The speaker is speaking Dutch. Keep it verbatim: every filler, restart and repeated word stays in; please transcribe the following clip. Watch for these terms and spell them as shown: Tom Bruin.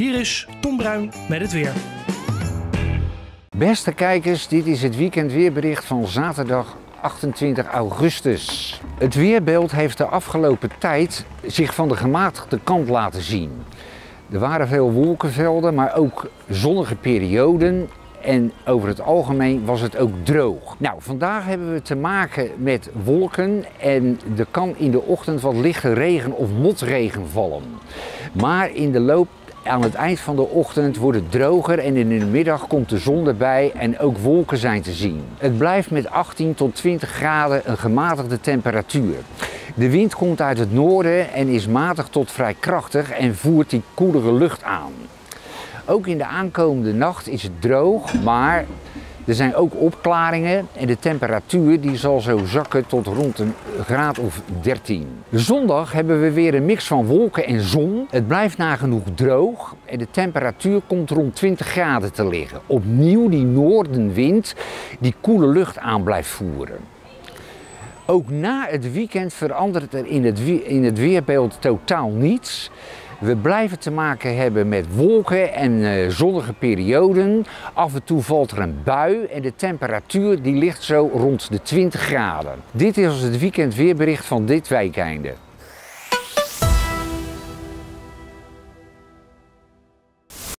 Hier is Tom Bruin met het weer. Beste kijkers, dit is het weekendweerbericht van zaterdag achtentwintig augustus. Het weerbeeld heeft de afgelopen tijd zich van de gematigde kant laten zien. Er waren veel wolkenvelden, maar ook zonnige perioden. En over het algemeen was het ook droog. Nou, vandaag hebben we te maken met wolken en er kan in de ochtend wat lichte regen of motregen vallen. Maar in de loop aan het eind van de ochtend wordt het droger en in de middag komt de zon erbij en ook wolken zijn te zien. Het blijft met achttien tot twintig graden een gematigde temperatuur. De wind komt uit het noorden en is matig tot vrij krachtig en voert die koelere lucht aan. Ook in de aankomende nacht is het droog, maar er zijn ook opklaringen en de temperatuur die zal zo zakken tot rond een graad of dertien. Zondag hebben we weer een mix van wolken en zon. Het blijft nagenoeg droog en de temperatuur komt rond twintig graden te liggen. Opnieuw die noordenwind die koele lucht aan blijft voeren. Ook na het weekend verandert er in het, in het weerbeeld totaal niets. We blijven te maken hebben met wolken en uh, zonnige perioden. Af en toe valt er een bui en de temperatuur die ligt zo rond de twintig graden. Dit is het weekendweerbericht van dit weekende.